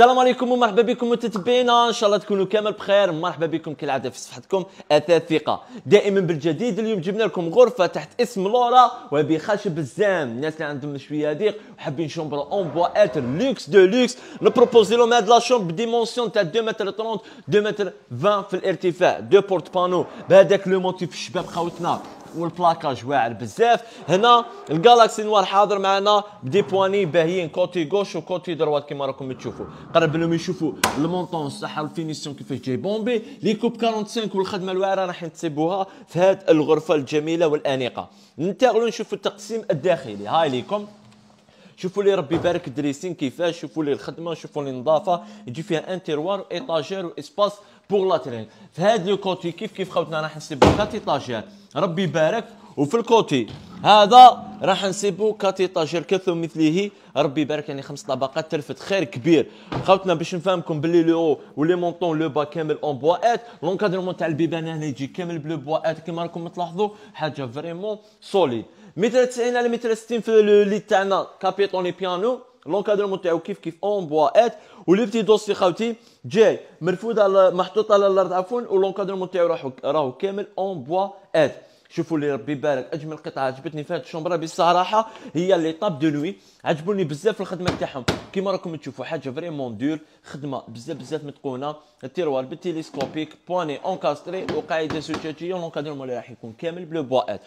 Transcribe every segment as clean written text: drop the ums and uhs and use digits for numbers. السلام عليكم ومرحبا بكم متتبعينا، ان شاء الله تكونوا كامل بخير. مرحبا بكم كالعاده في صفحتكم اثاث ثقه، دائما بالجديد. اليوم جبنا لكم غرفه تحت اسم لورا وبخشب الزام. الناس اللي عندهم شويه ضيق وحابين شومبر اون بوا اتر لوكس دو لوكس، نبروبوزي لهم هاد لا شومب بديمونسيون تاع 2 متر 30 2 متر 20 في الارتفاع، دو بورت بانو بهذاك لو موتيف الشباب خاوتنا، والبلاكاج واعر بزاف. هنا الجالاكسي نوار حاضر معنا بدي بواني باهيين كوتي غوش وكوتي دروات كيما راكم تشوفوا. قرب لهم يشوفوا المونطون الصحه والفينيسيون كيفاش جاي بومبي. لي كوب 45 والخدمه الواعره راح نتسيبوها في هذه الغرفه الجميله والانيقه. ننتقلوا نشوفوا التقسيم الداخلي. هاي ليكم، شوفوا لي ربي يبارك الدريسين كيفاش، شوفوا لي الخدمه، شوفوا لي النظافه، يجي فيها انتيروار وايطاجير واسباس بوغ لاترين. في هذا الكوتي كيف كيف خوتنا راح نسيبو كاتيطاجير ربي يبارك، وفي الكوتي هذا راح نسيبو كاتيطاجير كثر مثله ربي يبارك، يعني 5 طبقات تلفت خير كبير خوتنا. باش نفهمكم باللي لو او ولي مونطون لو با كامل اون بواات، لونكادرمون تاع البيبان هنا يجي كامل بلو بواات كيما راكم تلاحظوا، حاجه فريمون سوليد. 190 على 160 في اللي تاعنا كابيتوني بيانو، لونكادرمون تاعو كيف كيف اون بواات، ولي بتي دوسي خاوتي جاي مرفوض على محطوط على الارض عفوا، ولونكادرمون تاعو راهو كامل اون بواات. شوفوا لي ربي يبارك. اجمل قطعه عجبتني في هذه الشومبره بصراحه هي لي طاب دو نوي، عجبوني بزاف الخدمه تاعهم كيما راكم تشوفوا، حاجه فريمون دور، خدمه بزاف بزاف متقونه. التيروار بالتيليسكوبيك بواني اونكاستري وقاعده زجاجيه، لونكادرمون اللي راح يكون كامل بلو بواات.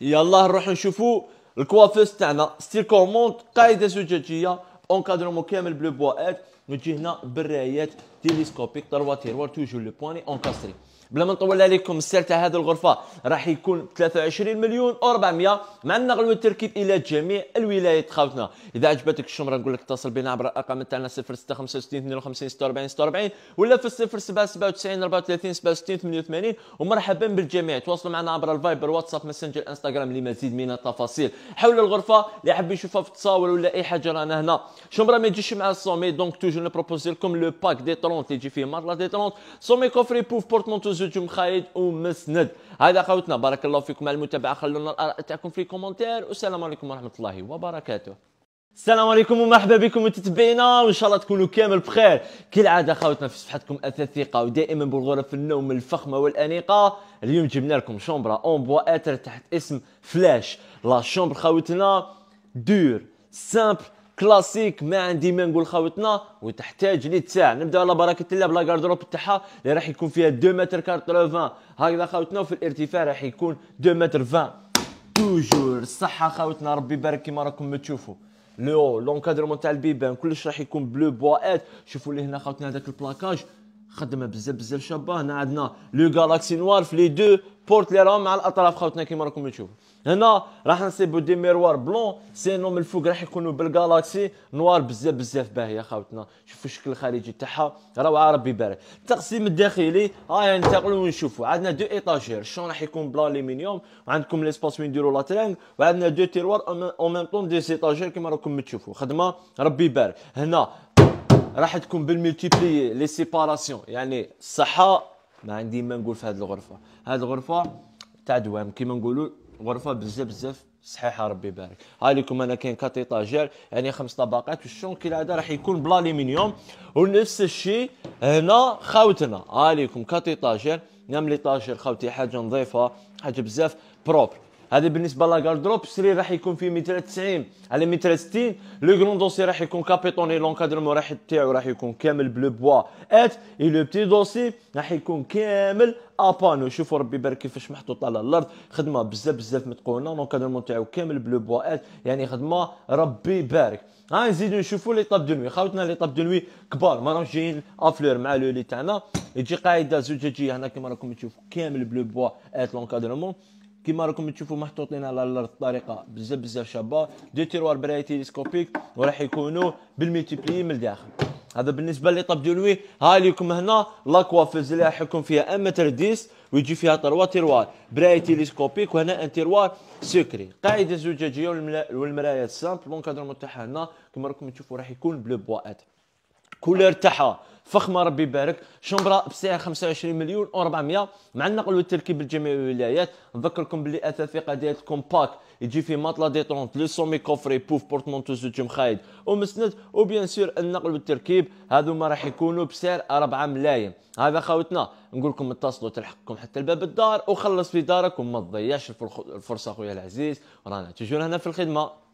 يلا نروح نشوفوا الكوافيس تاعنا ستيل كوموند، قاعده زجاجيه، اونكادرمون كامل بلو بواات، ونجي هنا بالرايات تيليسكوبيك، تروار توجور لو بواني اونكاستري. بلا ما نطول عليكم، السعر تاع هذه الغرفه راح يكون 23 مليون و400 مع النقل والتركيب الى جميع الولايات خاوتنا. اذا عجبتك الشمره نقول لك اتصل بنا عبر الارقام تاعنا 0665 52 46 46 ولا في 0797 34 67 88، ومرحبا بالجميع. تواصلوا معنا عبر الفايبر، واتساب، ماسنجر، انستغرام لمزيد من التفاصيل حول الغرفه. اللي حاب يشوفها في التصاور ولا اي حاجه رانا هنا. شمره ما تجيش مع الصومي، دونك توجور نبروبوزي لكم لو باك دي 30 اللي يجي فيه مرلا دي 30 صومي كوفري بوف بورتمونتو زوجهم خالد ومسند. هذا خوتنا، بارك الله فيكم على المتابعه، خلوا لنا الاراء تاعكم في الكومنتير، والسلام عليكم ورحمه الله وبركاته. السلام عليكم ومرحبا بكم متتبعينا، وان شاء الله تكونوا كامل بخير كالعاده خوتنا في صفحتكم اثاث ثقه، ودائما بالغرف النوم الفخمه والانيقه. اليوم جبنا لكم شومبرا اون بوا اتر تحت اسم فلاش. لا شومبر خوتنا دور سامبل كلاسيك، ما عندي ما نقول خاوتنا، وتحتاج لي تساع. نبداو على بركه الله بلا كاردروب تاعها اللي راح يكون فيها 2 متر 80 هكذا خاوتنا، وفي الارتفاع راح يكون 2 متر 20 توجور الصحه خاوتنا ربي يبارك كيما راكم تشوفوا. لو لونكادرمون تاع البيبان كلش راح يكون بلو بواات. شوفوا لي هنا خاوتنا هذاك البلاكاج خدمه بزاف بزاف شابه. هنا عندنا لو جالاكسي نوار في لي دو بورت لي راهم مع الاطراف خاوتنا كيما راكم تشوفوا. هنا راح نصيبو دي ميروار بلون سينو من الفوق راح يكونوا بالجالاكسي نوار بزاف بزاف باهيه خاوتنا. شوفوا الشكل الخارجي تاعها روعه ربي يبارك. التقسيم الداخلي هاي ننتقلوا ونشوفوا. عندنا دو ايطاجير، الشون راح يكون بلا الومنيوم، وعندكم ليسباس وين نديرو لاترانغ، وعندنا دو تيروار اون ميم طون دي ايطاجير كيما راكم تشوفوا، خدمه ربي يبارك. هنا راح تكون بالملتيبلي لي سيباراسيون، يعني الصحه ما عندي ما نقول في هذه الغرفه. هذه الغرفه تاع دوام كيما نقولوا، غرفه بزاف بزاف صحيحه ربي يبارك. هاي لكم انا كاين كاتيطاجير، يعني 5 طبقات، والشون كالعاده راح يكون بلا الومنيوم. ونفس الشيء هنا خاوتنا، هاي لكم كاتيطاجير، نعم ليطاجير خاوتي حاجه نظيفه، حاجه بزاف بروبر. هذا بالنسبه لاكاردروب. السرير راح يكون فيه 190 على 160، لو كرون دوسي راح يكون كابيتوني، لونكادرمون راح تاعو راح يكون كامل بلو بوا ات، اي لو بتي دوسي راح يكون كامل ابانو. شوفوا ربي يبارك كيفاش محطوط على الارض، خدمه بزاف بزاف متقونه، لونكادرمون تاعو كامل بلو بوا ات، يعني خدمه ربي يبارك. ها نزيدو نشوفوا لي طاب دو نوي خاوتنا. لي طاب دو نوي كبار ما راهمش جايين افلور مع لو لي تاعنا، يجي قاعده زجاجيه هنا كيما راكم تشوفوا كامل بلو بوا ات، لونكادرمون كما راكم تشوفوا محطوطين على الارض بطريقه بزاف بزاف شابه، دو تيروار براي تيليسكوبيك وراح يكونوا بالميتيبلي من الداخل. هذا بالنسبه لي طاب دو لوي. هاي لكم هنا لاكوافيز اللي راح يكون فيها 1 متر 10 ويجي فيها 3 تيروار براي تيليسكوبيك، وهنا ان تيروار سكري، قاعده زجاجيه والمرايات سامبل، لونكادرمون تاعها هنا كما راكم تشوفوا راح يكون بلو بواات، كولور تاعها فخمه ربي يبارك. شمبرا بسعر 25 مليون و400 مع النقل والتركيب لجميع الولايات. نذكركم باللي اثاث ثقه ديالكم باك يجي فيه ماطلا ديطونت لي سومي كوفري بوف بورتمونتو زوج مخايد ومسند وبيان سور النقل والتركيب هذوما راح يكونوا بسعر 4 ملايم. هذا خاوتنا نقول لكم اتصلوا تلحقكم حتى لباب الدار وخلص في دارك وما تضيعش الفرصه خويا العزيز، رانا تجور هنا في الخدمه.